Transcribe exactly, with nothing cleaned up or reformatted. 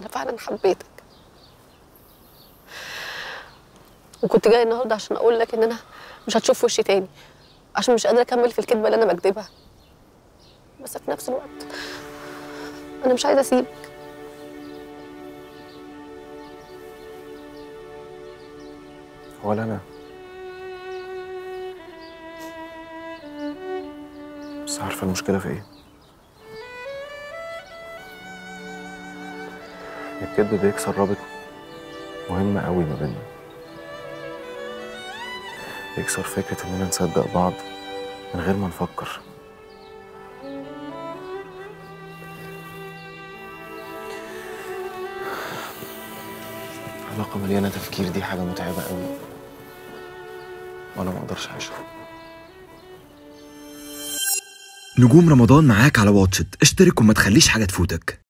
انا فعلا حبيتك. وكنت جايه النهارده عشان اقول لك ان انا مش هتشوف وشي تاني، عشان مش قادره اكمل في الكدبه اللي انا بكدبها. بس في نفس الوقت انا مش عايزه اسيبك. ولا انا بس عارفه المشكله في ايه؟ الكذب بيكسر رابط مهم قوي ما بيننا، بيكسر فكره اننا نصدق بعض من غير ما نفكر. علاقه مليانه تفكير دي حاجه متعبه قوي، وانا ما اقدرش اعيشها. نجوم رمضان معاك على واتش ات، اشترك وما تخليش حاجه تفوتك.